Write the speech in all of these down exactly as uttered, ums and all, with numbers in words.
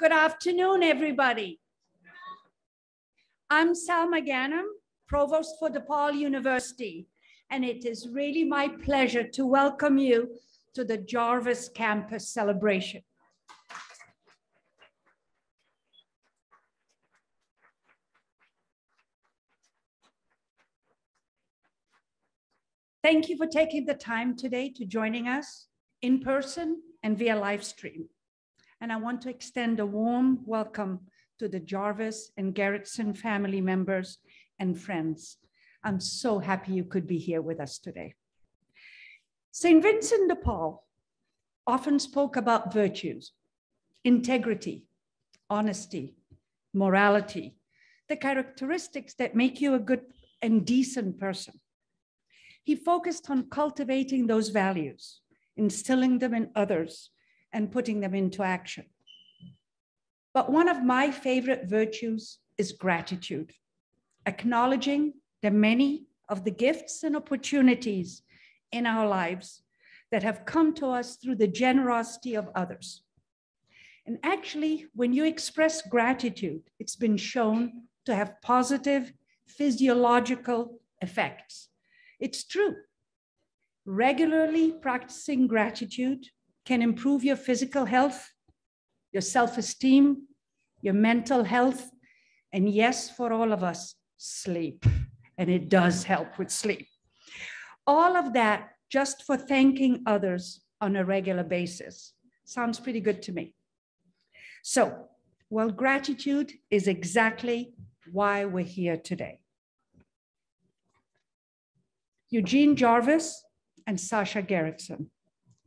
Good afternoon, everybody. I'm Salma Ghanem, Provost for DePaul University, and it is really my pleasure to welcome you to the Jarvis Campus Celebration. Thank you for taking the time today to joining us in person and via live stream. And I want to extend a warm welcome to the Jarvis and Gerritson family members and friends. I'm so happy you could be here with us today. Saint Vincent de Paul often spoke about virtues, integrity, honesty, morality, the characteristics that make you a good and decent person. He focused on cultivating those values, instilling them in others, and putting them into action. But one of my favorite virtues is gratitude, acknowledging the many of the gifts and opportunities in our lives that have come to us through the generosity of others. And actually, when you express gratitude, it's been shown to have positive physiological effects. It's true. Regularly practicing gratitude can improve your physical health, your self-esteem, your mental health, and yes, for all of us, sleep. And it does help with sleep. All of that just for thanking others on a regular basis. Sounds pretty good to me. So, well, gratitude is exactly why we're here today. Eugene Jarvis and Sasha Gerritson,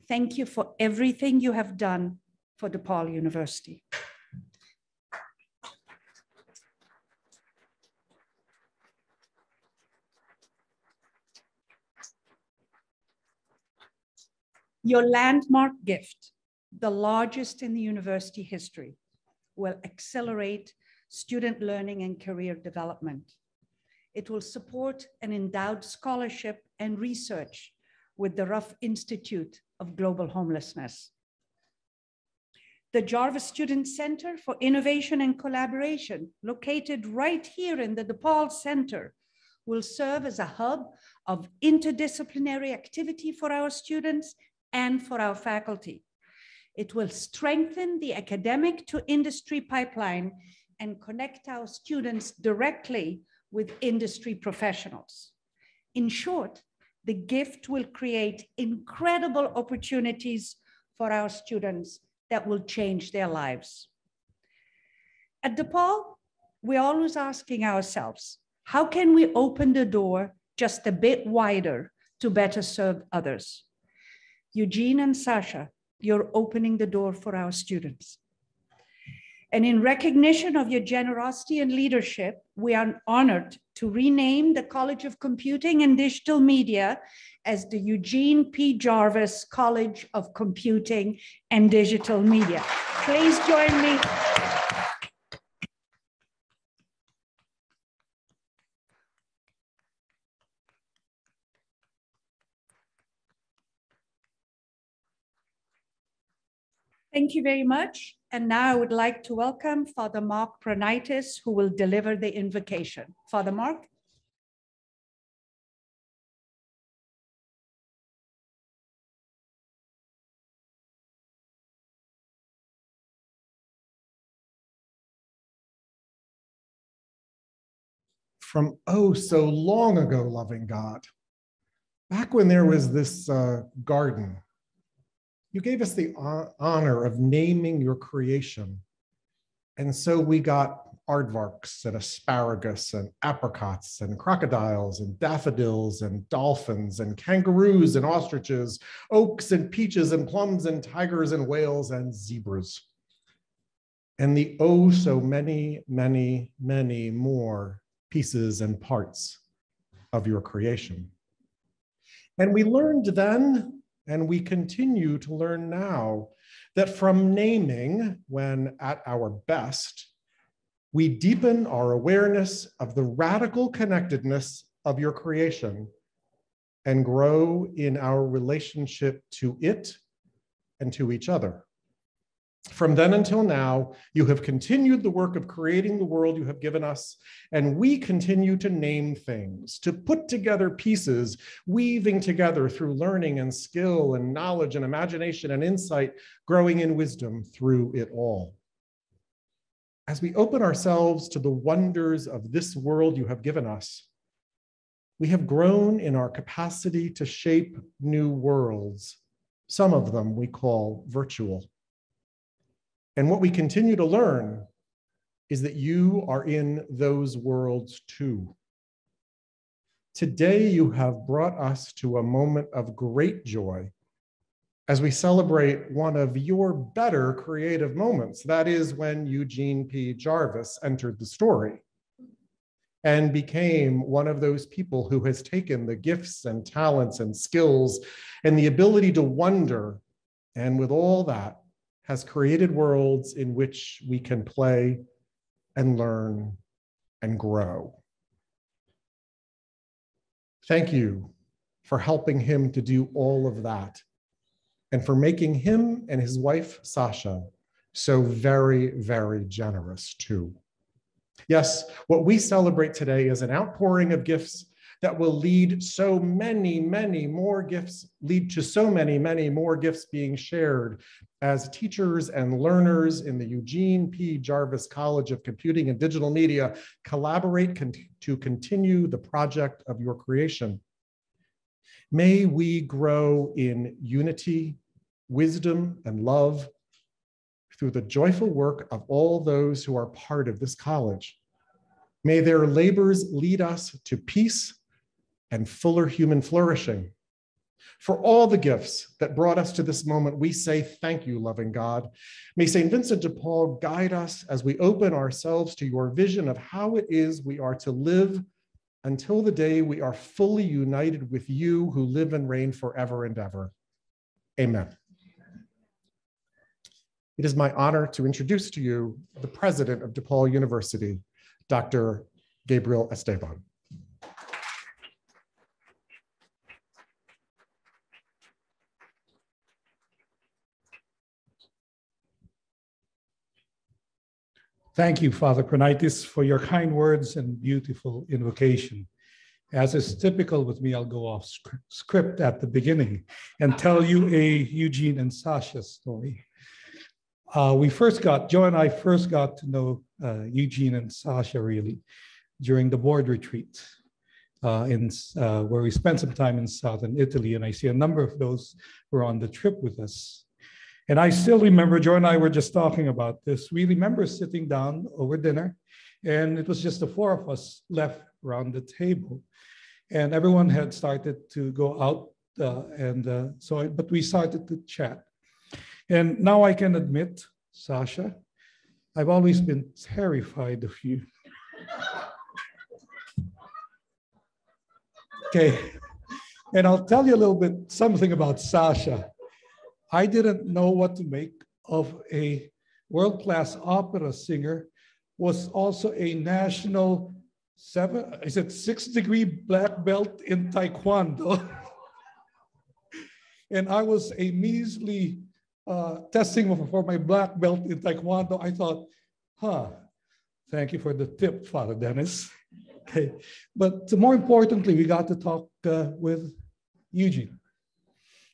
thank you for everything you have done for DePaul University. Your landmark gift, the largest in the university history, will accelerate student learning and career development. It will support an endowed scholarship and research with the Ruff Institute of Global Homelessness. The Jarvis Student Center for Innovation and Collaboration, located right here in the DePaul Center, will serve as a hub of interdisciplinary activity for our students and for our faculty. It will strengthen the academic to industry pipeline and connect our students directly with industry professionals. In short, the gift will create incredible opportunities for our students that will change their lives. At DePaul, we're always asking ourselves, how can we open the door just a bit wider to better serve others? Eugene and Sasha, you're opening the door for our students. And in recognition of your generosity and leadership, we are honored to rename the College of Computing and Digital Media as the Eugene P. Jarvis College of Computing and Digital Media. Please join me. Thank you very much. And now I would like to welcome Father Mark Pranaitis, who will deliver the invocation. Father Mark. From oh so long ago, loving God, back when there was this uh, garden, you gave us the honor of naming your creation. And so we got aardvarks and asparagus and apricots and crocodiles and daffodils and dolphins and kangaroos and ostriches, oaks and peaches and plums and tigers and whales and zebras. And the oh so many, many, many more pieces and parts of your creation. And we learned then, and we continue to learn now, that from naming, when at our best, we deepen our awareness of the radical connectedness of your creation and grow in our relationship to it and to each other. From then until now, you have continued the work of creating the world you have given us, and we continue to name things, to put together pieces, weaving together through learning and skill and knowledge and imagination and insight, growing in wisdom through it all. As we open ourselves to the wonders of this world you have given us, we have grown in our capacity to shape new worlds. Some of them we call virtual. And what we continue to learn is that you are in those worlds too. Today, you have brought us to a moment of great joy as we celebrate one of your better creative moments. That is when Eugene P. Jarvis entered the story and became one of those people who has taken the gifts and talents and skills and the ability to wonder, and with all that, has created worlds in which we can play and learn and grow. Thank you for helping him to do all of that and for making him and his wife, Sasha, so very, very generous too. Yes, what we celebrate today is an outpouring of gifts that will lead so many, many more gifts, lead to so many, many more gifts being shared as teachers and learners in the Eugene P. Jarvis College of Computing and Digital Media collaborate con- to continue the project of your creation. May we grow in unity, wisdom, and love through the joyful work of all those who are part of this college. May their labors lead us to peace and fuller human flourishing. For all the gifts that brought us to this moment, we say thank you, loving God. May Saint Vincent de Paul guide us as we open ourselves to your vision of how it is we are to live until the day we are fully united with you who live and reign forever and ever. Amen. It is my honor to introduce to you the president of DePaul University, Doctor Gabriel Esteban. Thank you, Father Pranaitis, for your kind words and beautiful invocation. As is typical with me, I'll go off script at the beginning and tell you a Eugene and Sasha story. Uh, we first got, Joe and I first got to know uh, Eugene and Sasha really during the board retreat uh, in, uh, where we spent some time in Southern Italy. And I see a number of those were on the trip with us. And I still remember, Joe and I were just talking about this. We remember sitting down over dinner, and it was just the four of us left around the table. And everyone had started to go out. Uh, and uh, so, I, but we started to chat. And now I can admit, Sasha, I've always been terrified of you. Okay. And I'll tell you a little bit something about Sasha. I didn't know what to make of a world-class opera singer, was also a national seven, is it six degree black belt in Taekwondo. And I was a measly uh, testing for my black belt in Taekwondo. I thought, huh, thank you for the tip, Father Dennis. Okay, but more importantly, we got to talk uh, with Eugene.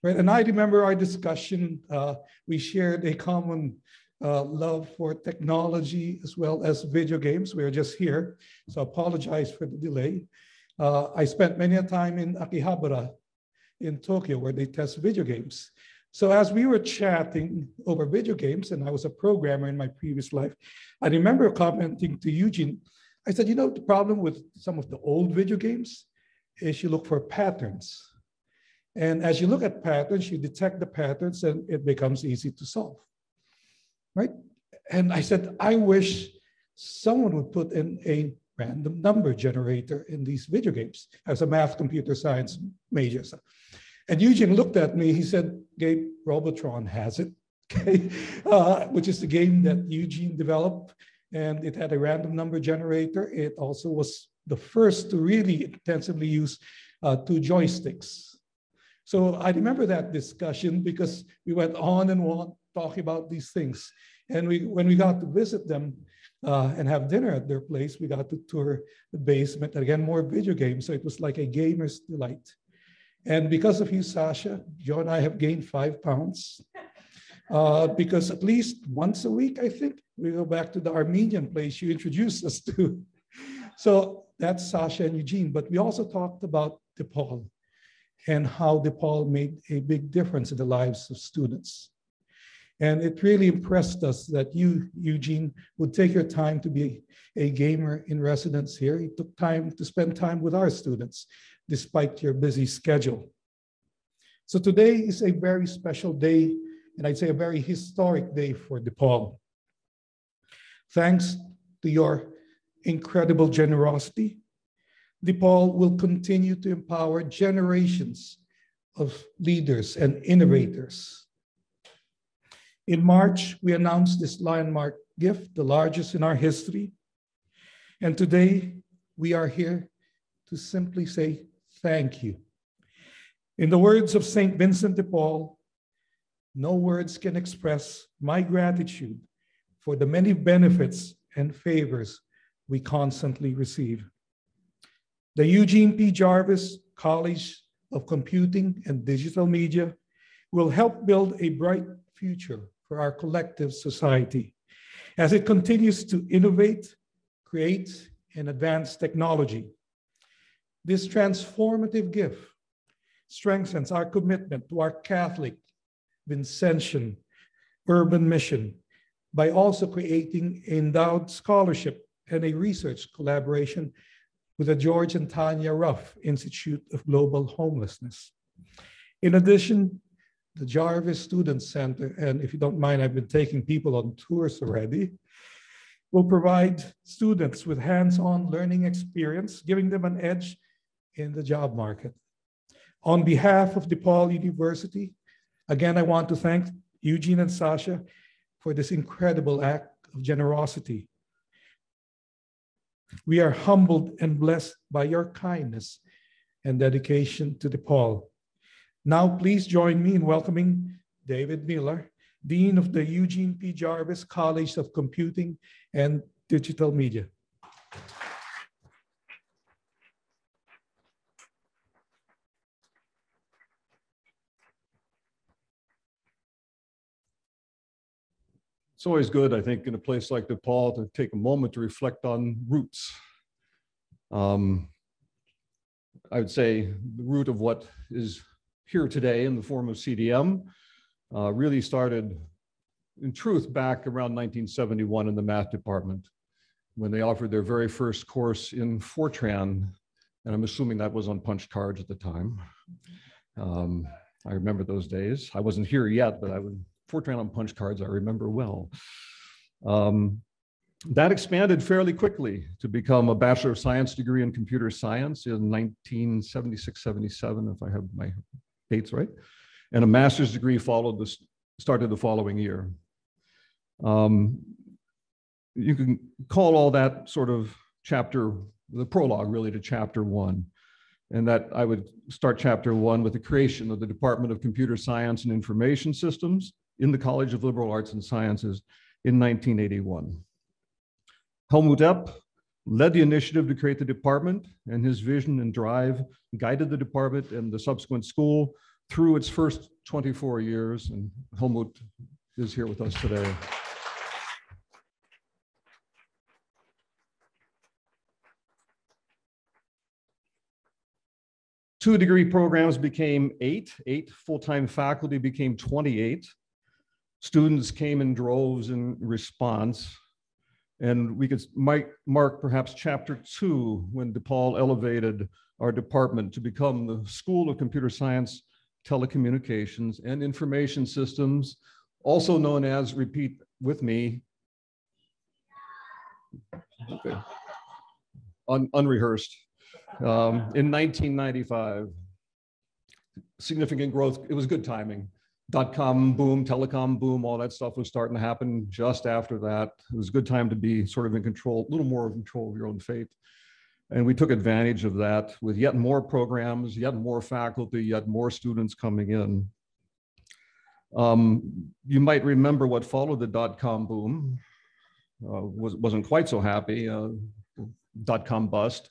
Right. And I remember our discussion, uh, we shared a common uh, love for technology as well as video games. We are just here, so I apologize for the delay. Uh, I spent many a time in Akihabara in Tokyo where they test video games. So as we were chatting over video games, and I was a programmer in my previous life, I remember commenting to Eugene, I said, you know, the problem with some of the old video games is you look for patterns. And as you look at patterns, you detect the patterns and it becomes easy to solve, right? And I said, I wish someone would put in a random number generator in these video games. I was a math computer science major. So. And Eugene looked at me, he said, Gabe, Robotron has it, okay? Uh, which is the game that Eugene developed. And it had a random number generator. It also was the first to really intensively use uh, two joysticks. So I remember that discussion because we went on and on talking about these things. And we, when we got to visit them uh, and have dinner at their place, we got to tour the basement. And again, more video games. So it was like a gamer's delight. And because of you, Sasha, Joe and I have gained five pounds. Uh, because at least once a week, I think, we go back to the Armenian place you introduced us to. So that's Sasha and Eugene. But we also talked about DePaul and how DePaul made a big difference in the lives of students. And it really impressed us that you, Eugene, would take your time to be a gamer in residence here. You took time to spend time with our students, despite your busy schedule. So today is a very special day, and I'd say a very historic day for DePaul. Thanks to your incredible generosity, DePaul will continue to empower generations of leaders and innovators. In March, we announced this landmark gift, the largest in our history. And today, we are here to simply say thank you. In the words of Saint Vincent de Paul, no words can express my gratitude for the many benefits and favors we constantly receive. The Eugene P. Jarvis College of Computing and Digital Media will help build a bright future for our collective society as it continues to innovate, create, and advance technology. This transformative gift strengthens our commitment to our Catholic, Vincentian urban mission by also creating endowed scholarship and a research collaboration with the George and Tanya Ruff Institute of Global Homelessness. In addition, the Jarvis Student Center, and if you don't mind, I've been taking people on tours already, will provide students with hands-on learning experience, giving them an edge in the job market. On behalf of DePaul University, again, I want to thank Eugene and Sasha for this incredible act of generosity. We are humbled and blessed by your kindness and dedication to DePaul. Now, please join me in welcoming David Miller, Dean of the Eugene P. Jarvis College of Computing and Digital Media. It's always good, I think, in a place like DePaul to take a moment to reflect on roots. Um, I would say the root of what is here today in the form of C D M uh, really started in truth back around nineteen seventy-one in the math department when they offered their very first course in Fortran. And I'm assuming that was on punch cards at the time. Um, I remember those days. I wasn't here yet, but I would, Fortran on punch cards I remember well. Um, that expanded fairly quickly to become a Bachelor of Science degree in computer science in nineteen seventy-six, seventy-seven, if I have my dates right, and a master's degree followed this, started the following year. Um, you can call all that sort of chapter, the prologue really to chapter one. And that I would start chapter one with the creation of the Department of Computer Science and Information Systems in the College of Liberal Arts and Sciences in nineteen eighty-one. Helmut Epp led the initiative to create the department, and his vision and drive guided the department and the subsequent school through its first twenty-four years, and Helmut is here with us today. Two degree programs became eight, eight full-time faculty became twenty-eight. Students came in droves in response. And we could might mark perhaps chapter two when DePaul elevated our department to become the School of Computer Science, Telecommunications, and Information Systems, also known as, repeat with me, okay, un unrehearsed, um, in nineteen ninety-five. Significant growth, it was good timing. Dot-com boom, telecom boom, all that stuff was starting to happen just after that. It was a good time to be sort of in control, a little more in control of your own fate. And we took advantage of that with yet more programs, yet more faculty, yet more students coming in. Um, you might remember what followed the dot-com boom. Uh, was, wasn't quite so happy. Uh, dot-com bust,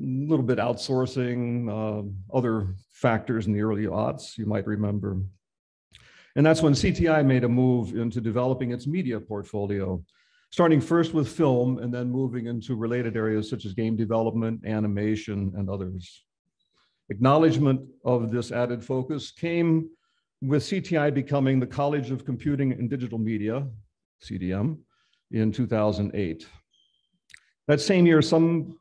a little bit outsourcing, uh, other factors in the early aughts, you might remember. And that's when C T I made a move into developing its media portfolio, starting first with film and then moving into related areas such as game development, animation, and others. Acknowledgement of this added focus came with C T I becoming the College of Computing and Digital Media, C D M, in two thousand eight. That same year, some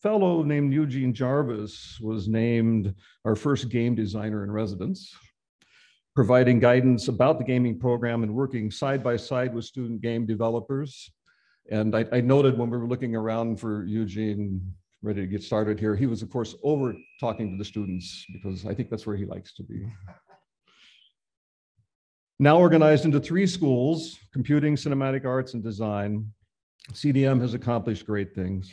fellow named Eugene Jarvis was named our first game designer in residence, providing guidance about the gaming program and working side by side with student game developers. And I, I noted when we were looking around for Eugene, ready to get started here, he was of course over talking to the students because I think that's where he likes to be. Now organized into three schools, computing, cinematic arts, and design, C D M has accomplished great things.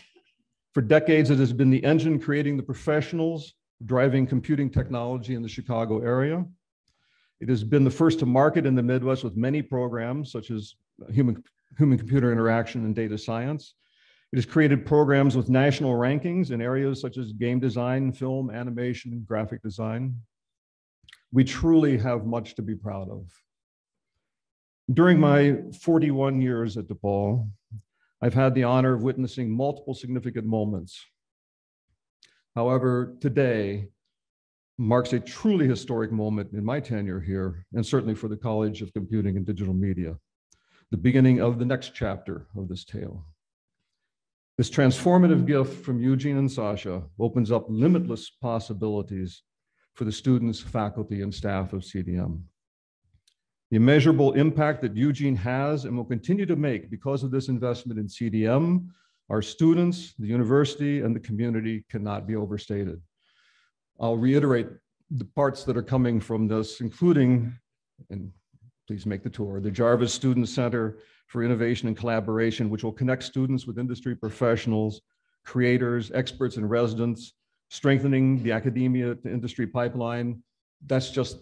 For decades, it has been the engine creating the professionals driving computing technology in the Chicago area. It has been the first to market in the Midwest with many programs such as human, human computer interaction and data science. It has created programs with national rankings in areas such as game design, film, animation, and graphic design. We truly have much to be proud of. During my forty-one years at DePaul, I've had the honor of witnessing multiple significant moments. However, today marks a truly historic moment in my tenure here, and certainly for the College of Computing and Digital Media, the beginning of the next chapter of this tale. This transformative gift from Eugene and Sasha opens up limitless possibilities for the students, faculty, and staff of C D M. The immeasurable impact that Eugene has and will continue to make because of this investment in C D M, our students, the university, and the community cannot be overstated. I'll reiterate the parts that are coming from this, including, and please make the tour, the Jarvis Student Center for Innovation and Collaboration, which will connect students with industry professionals, creators, experts, and residents, strengthening the academia to industry pipeline. That's just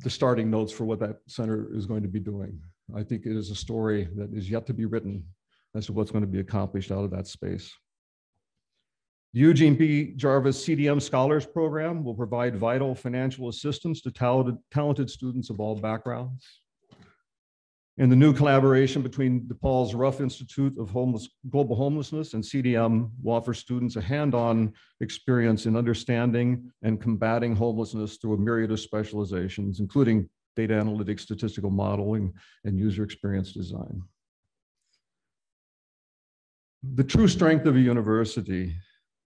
the starting notes for what that center is going to be doing. I think it is a story that is yet to be written as to what's going to be accomplished out of that space. The Eugene P. Jarvis C D M Scholars Program will provide vital financial assistance to talented, talented students of all backgrounds. And the new collaboration between DePaul's Ruff Institute of Homeless, Global Homelessness and C D M will offer students a hands-on experience in understanding and combating homelessness through a myriad of specializations, including data analytics, statistical modeling, and user experience design. The true strength of a university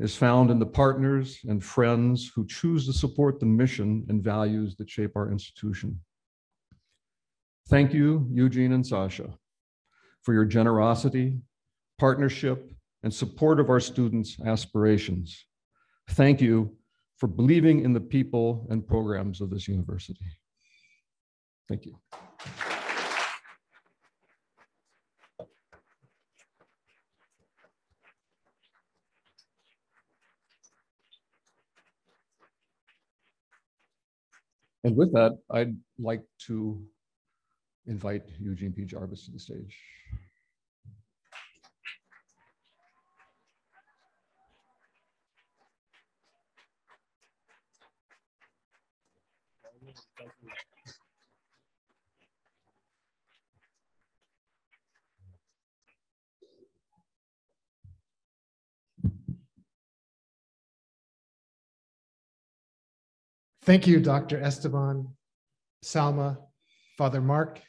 is found in the partners and friends who choose to support the mission and values that shape our institution. Thank you, Eugene and Sasha, for your generosity, partnership, and support of our students' aspirations. Thank you for believing in the people and programs of this university. Thank you. And with that, I'd like to invite Eugene P. Jarvis to the stage. Thank you, Doctor Esteban, Salma, Father Mark,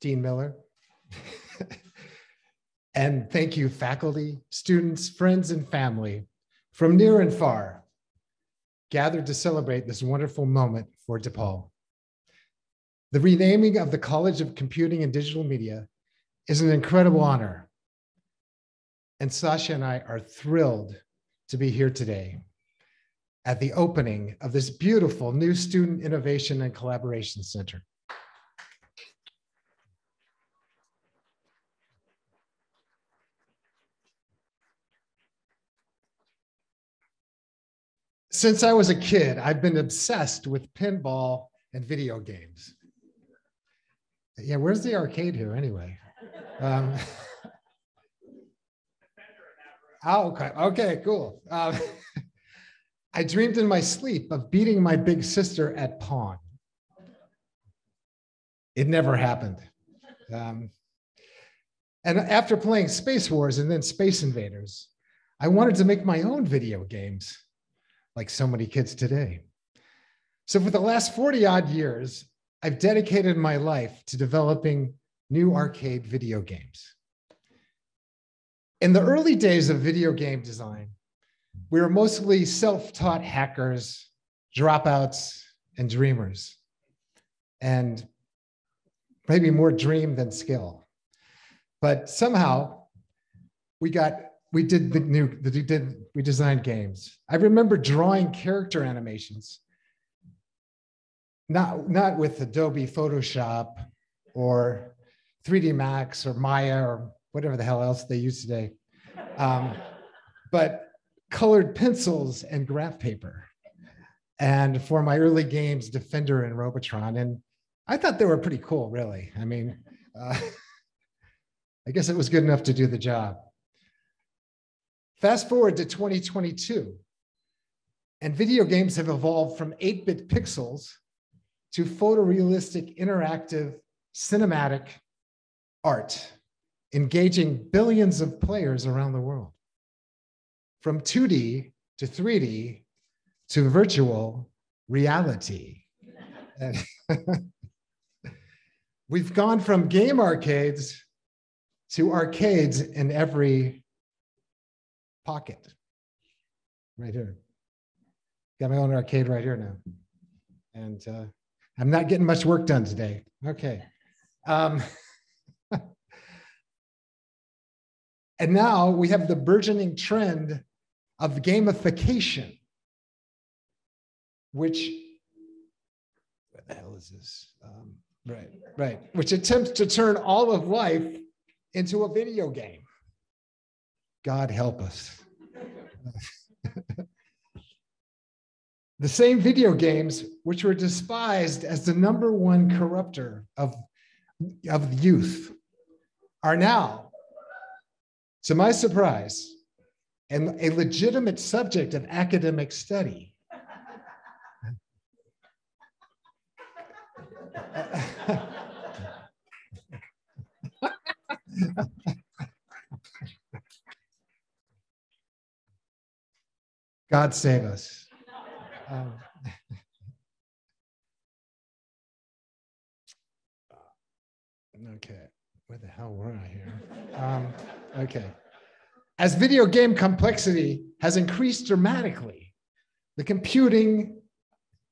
Dean Miller. And thank you, faculty, students, friends, and family from near and far gathered to celebrate this wonderful moment for DePaul. The renaming of the College of Computing and Digital Media is an incredible honor. And Sasha and I are thrilled to be here today at the opening of this beautiful new Student Innovation and Collaboration Center. Since I was a kid, I've been obsessed with pinball and video games. Yeah, where's the arcade here anyway? Um, oh, okay, okay, cool. Um, I dreamed in my sleep of beating my big sister at Pong. It never happened. Um, and after playing Space Wars and then Space Invaders, I wanted to make my own video games, like so many kids today. So for the last forty odd years, I've dedicated my life to developing new arcade video games. In the early days of video game design, we were mostly self-taught hackers, dropouts, and dreamers, and maybe more dream than skill. But somehow we got, we did the new, the, did, we designed games. I remember drawing character animations, not, not with Adobe Photoshop or three D Max or Maya or whatever the hell else they use today, um, but colored pencils and graph paper. And for my early games, Defender and Robotron, and I thought they were pretty cool, really. I mean, uh, I guess it was good enough to do the job. Fast forward to twenty twenty-two, and video games have evolved from eight bit pixels to photorealistic, interactive, cinematic art, engaging billions of players around the world. From two D to three D to virtual reality. We've gone from game arcades to arcades in every pocket. Right here. Got my own arcade right here now. And uh, I'm not getting much work done today. Okay. Um, and now we have the burgeoning trend of gamification, which, what the hell is this? Um, Right, right, which attempts to turn all of life into a video game. God help us. The same video games which were despised as the number one corrupter of, of youth are now, to my surprise, and a legitimate subject of academic study. God save us. Um, okay, where the hell were I here? Um, okay. As video game complexity has increased dramatically, the computing,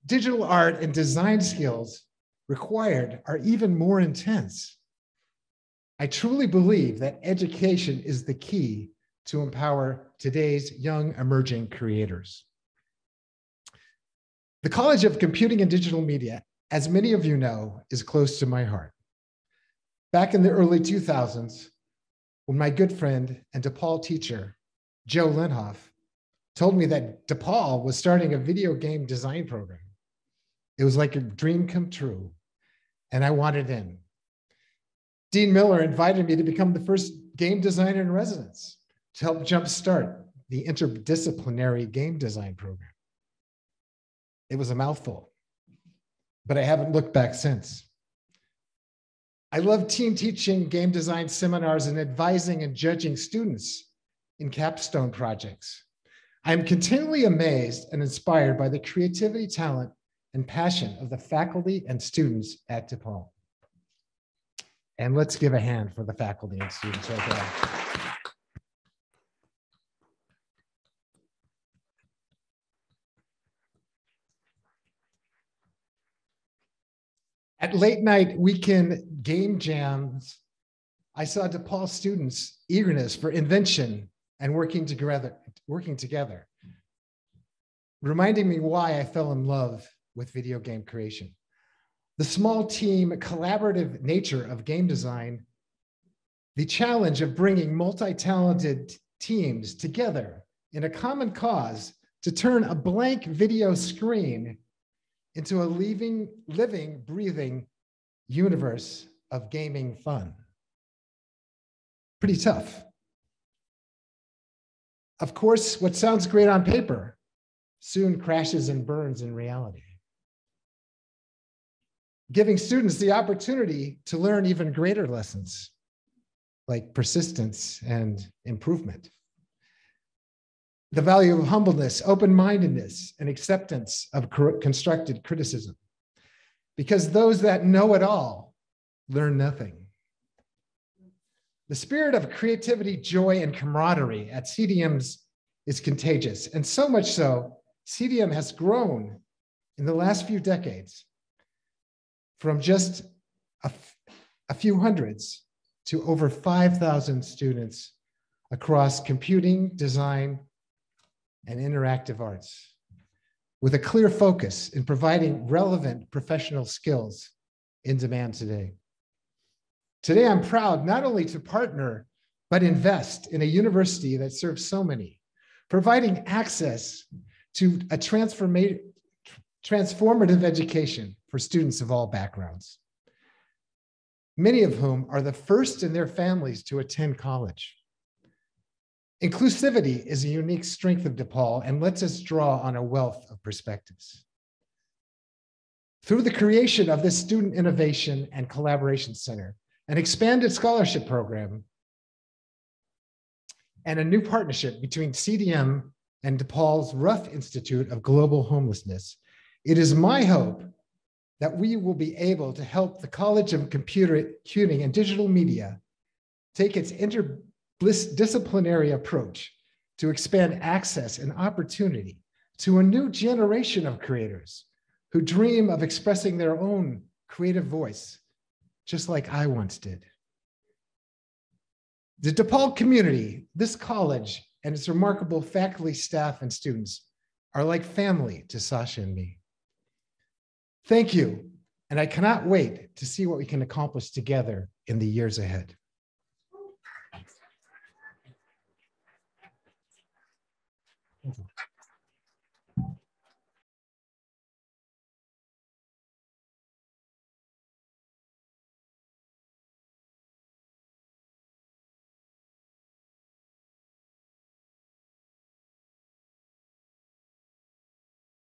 digital art, and design skills required are even more intense. I truly believe that education is the key to empower today's young emerging creators. The College of Computing and Digital Media, as many of you know, is close to my heart. Back in the early two thousands, when my good friend and DePaul teacher, Joe Linhoff, told me that DePaul was starting a video game design program, it was like a dream come true, and I wanted in. Dean Miller invited me to become the first game designer in residence to help jumpstart the interdisciplinary game design program. It was a mouthful, but I haven't looked back since. I love team teaching, game design seminars, and advising and judging students in capstone projects. I am continually amazed and inspired by the creativity, talent, and passion of the faculty and students at DePaul. And let's give a hand for the faculty and students right there. At late night weekend game jams, I saw DePaul students' eagerness for invention and working together, working together, reminding me why I fell in love with video game creation. The small team collaborative nature of game design, the challenge of bringing multi-talented teams together in a common cause to turn a blank video screen into a living, living, breathing universe of gaming fun. Pretty tough. Of course, what sounds great on paper soon crashes and burns in reality. Giving students the opportunity to learn even greater lessons, like persistence and improvement. The value of humbleness, open-mindedness, and acceptance of constructed criticism. Because those that know it all learn nothing. The spirit of creativity, joy, and camaraderie at C D Ms is contagious, and so much so, C D M has grown in the last few decades from just a, a few hundreds to over five thousand students across computing, design, and interactive arts, with a clear focus in providing relevant professional skills in demand today. Today, I'm proud not only to partner, but invest in a university that serves so many, providing access to a transformative, transformative education for students of all backgrounds, many of whom are the first in their families to attend college. Inclusivity is a unique strength of DePaul and lets us draw on a wealth of perspectives. Through the creation of this Student Innovation and Collaboration Center, an expanded scholarship program, and a new partnership between C D M and DePaul's Ruff Institute of Global Homelessness, it is my hope that we will be able to help the College of Computing and Digital Media take its interdisciplinary approach to expand access and opportunity to a new generation of creators who dream of expressing their own creative voice, just like I once did. The DePaul community, this college, and its remarkable faculty, staff, and students are like family to Sasha and me. Thank you, and I cannot wait to see what we can accomplish together in the years ahead. Thank you.